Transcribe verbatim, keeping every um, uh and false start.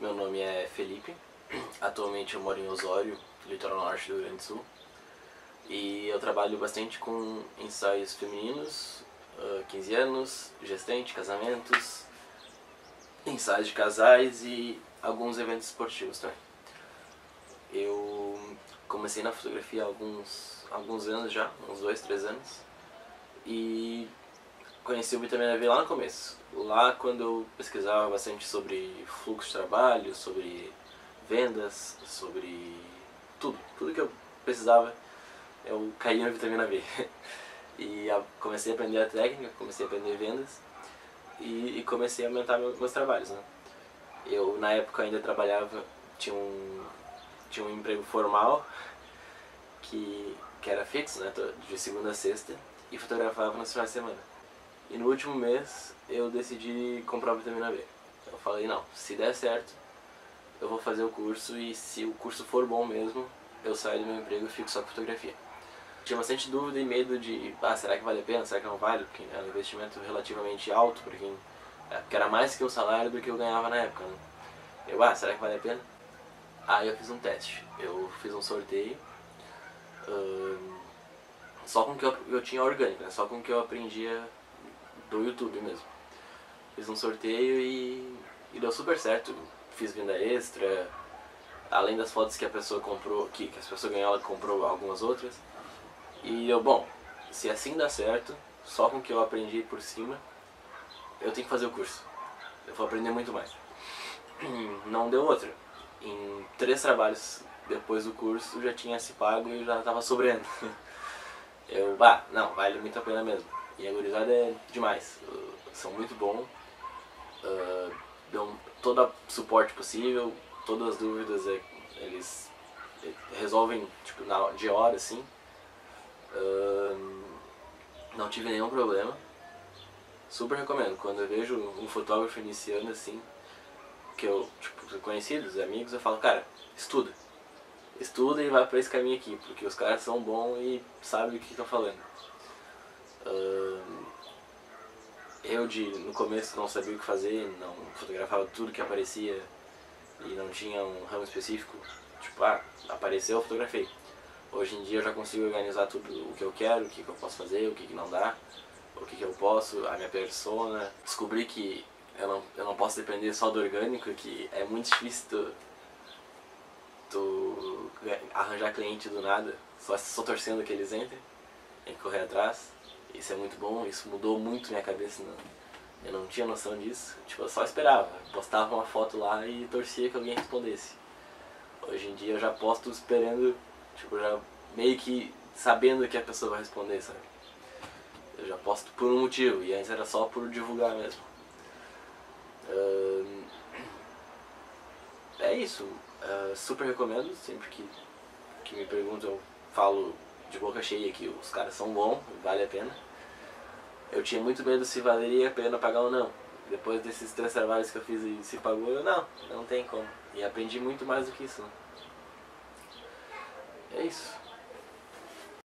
Meu nome é Felipe, atualmente eu moro em Osório, litoral norte do Rio Grande do Sul, e eu trabalho bastante com ensaios femininos, quinze anos, gestante, casamentos, ensaios de casais e alguns eventos esportivos também. Eu comecei na fotografia há alguns, alguns anos já, uns dois, três anos, e conheci o Vitamina V lá no começo. Lá quando eu pesquisava bastante sobre fluxo de trabalho, sobre vendas, sobre tudo, tudo que eu precisava, eu caí na Vitamina V. E comecei a aprender a técnica, comecei a aprender vendas e, e comecei a aumentar meu, meus trabalhos, né? Eu na época ainda trabalhava, tinha um, tinha um emprego formal que, que era fixo, né? De segunda a sexta, e fotografava nos finais de semana. E no último mês eu decidi comprar a Vitamina V. Eu falei, não, se der certo, eu vou fazer o curso e se o curso for bom mesmo, eu saio do meu emprego e fico só com fotografia. Tinha bastante dúvida e medo de, ah, será que vale a pena, será que não vale? Porque era um investimento relativamente alto, para quem, porque era mais que o salário do que eu ganhava na época, né? Eu, ah, será que vale a pena? Aí eu fiz um teste, eu fiz um sorteio, hum, só com o que eu, eu tinha orgânico, né? Só com o que eu aprendia do YouTube mesmo. Fiz um sorteio e, e deu super certo. Fiz venda extra, além das fotos que a pessoa comprou, que, que a pessoa ganhou, ela comprou algumas outras. E eu, bom, se assim dá certo, só com o que eu aprendi por cima, eu tenho que fazer o curso. Eu vou aprender muito mais. Não deu outra. Em três trabalhos depois do curso, já tinha se pago e já estava sobrando. Eu, bah, não, vale muito a pena mesmo. E a gurizada é demais, uh, são muito bons, uh, dão todo o suporte possível, todas as dúvidas é, eles resolvem tipo, na, de hora, assim. Uh, não tive nenhum problema, super recomendo. Quando eu vejo um fotógrafo iniciando assim, que eu, tipo, conhecidos, amigos, eu falo, cara, estuda. Estuda e vai pra esse caminho aqui, porque os caras são bons e sabem o que estão falando. Eu de, no começo não sabia o que fazer, não fotografava tudo que aparecia e não tinha um ramo específico, tipo, ah, apareceu, eu fotografei. Hoje em dia eu já consigo organizar tudo o que eu quero, o que, que eu posso fazer, o que, que não dá, o que, que eu posso, a minha persona. Descobri que eu não, eu não posso depender só do orgânico, que é muito difícil tu, tu arranjar cliente do nada, só, só torcendo que eles entrem, tem que correr atrás. Isso é muito bom, isso mudou muito minha cabeça, não. Eu não tinha noção disso, tipo, eu só esperava, postava uma foto lá e torcia que alguém respondesse. Hoje em dia eu já posto esperando, tipo, já meio que sabendo que a pessoa vai responder, sabe? Eu já posto por um motivo, e antes era só por divulgar mesmo. Hum, é isso, uh, super recomendo, sempre que, que me perguntam eu falo de boca cheia que os caras são bons, vale a pena. Eu tinha muito medo se valeria a pena pagar ou não. Depois desses três trabalhos que eu fiz e se pagou, eu não, não tem como. E aprendi muito mais do que isso. É isso.